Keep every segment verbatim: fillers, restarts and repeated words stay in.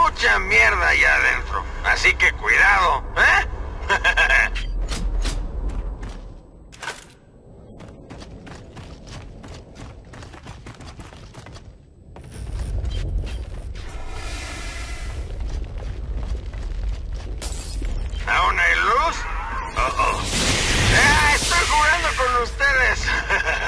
mucha mierda allá adentro, así que cuidado, ¿eh? ¿Aún hay luz? Uh-oh. ¡Ah, estoy jugando con ustedes!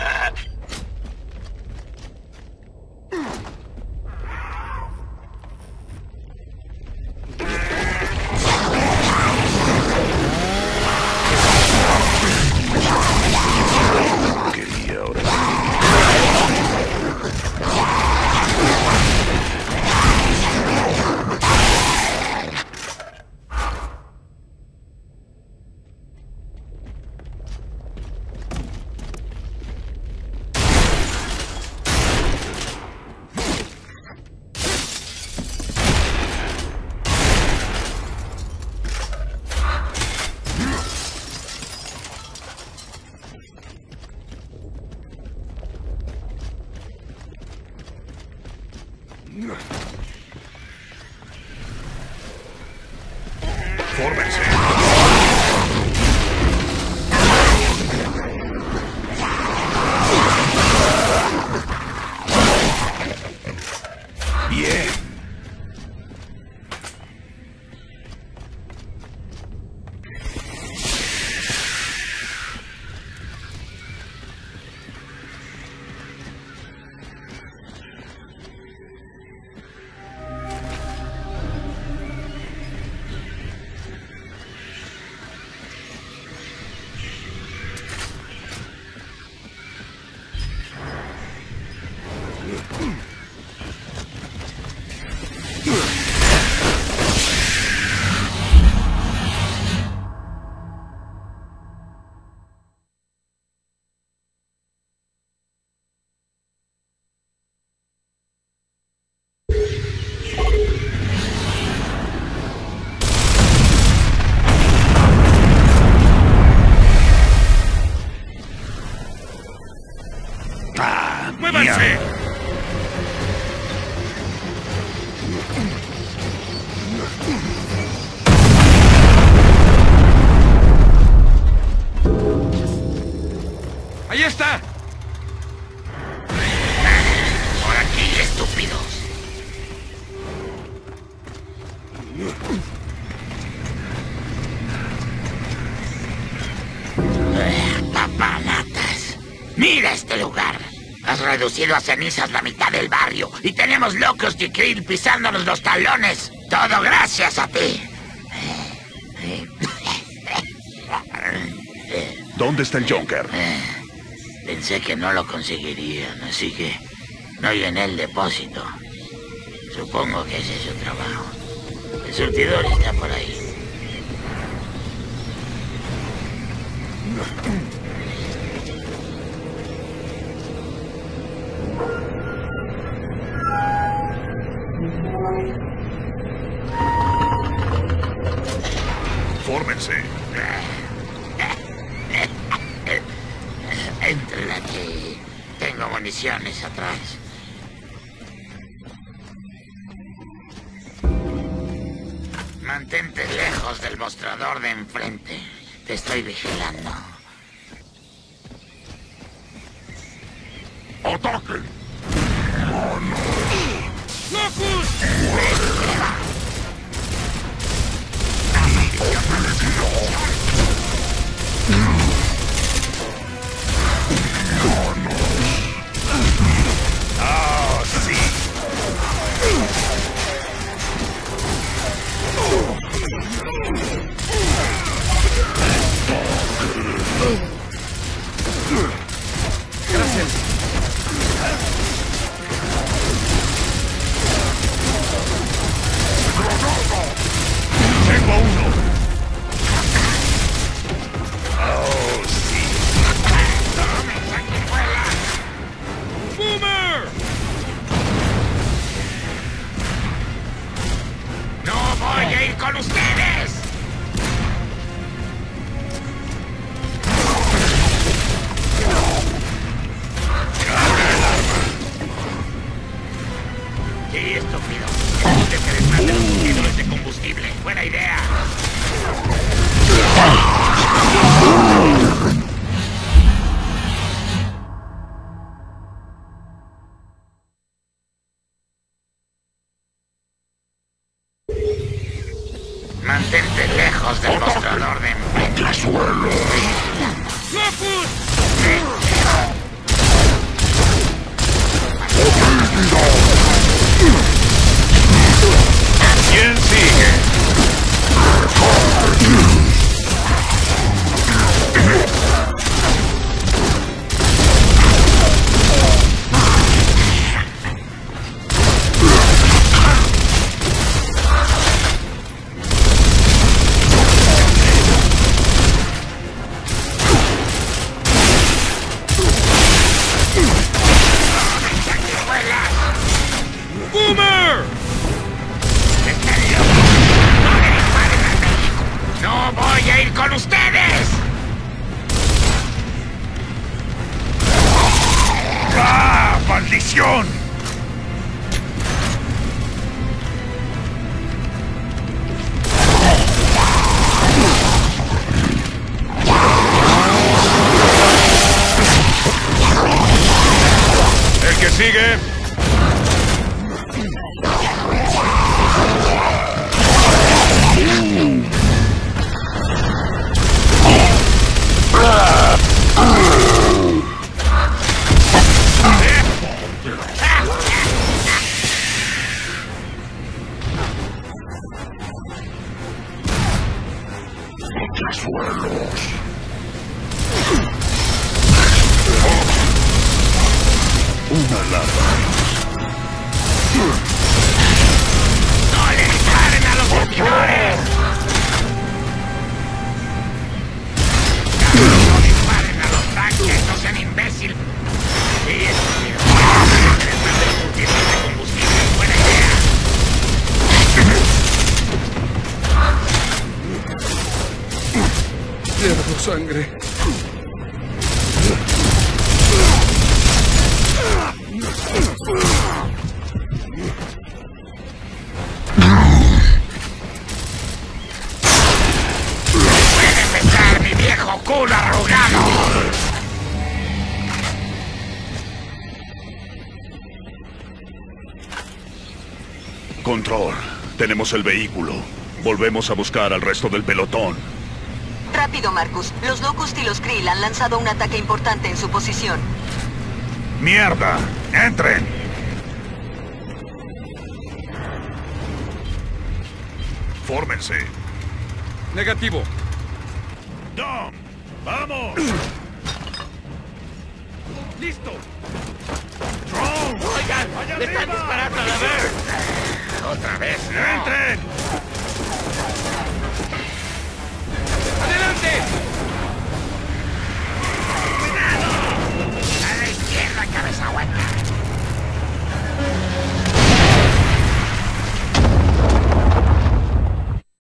Reducido a cenizas la mitad del barrio y tenemos Locust y Kryll pisándonos los talones. Todo gracias a ti. ¿Dónde está el Jonker? Pensé que no lo conseguirían, así que no llené el depósito. Supongo que ese es su trabajo. El surtidor está por ahí. Atrás. Mantente lejos del mostrador de enfrente. Te estoy vigilando. ¡Ataque! ¡Oh, no! ¡Locus! ¡Muere! Gracias. Y esto, Kryll. Deje que desmate los contenedores de combustible. Buena idea. Mantente lejos del mostrador de ¡Suelo! ¿Quién sigue? Tenemos el vehículo. Volvemos a buscar al resto del pelotón. Rápido, Marcus. Los Locust y los Kryll han lanzado un ataque importante en su posición. ¡Mierda! ¡Entren! Fórmense. Negativo. Dom, ¡vamos! ¡Listo! ¡Drone! ¡Oigan! ¡Le están disparando a la vez! ¡Otra vez! ¡No! ¡Entren!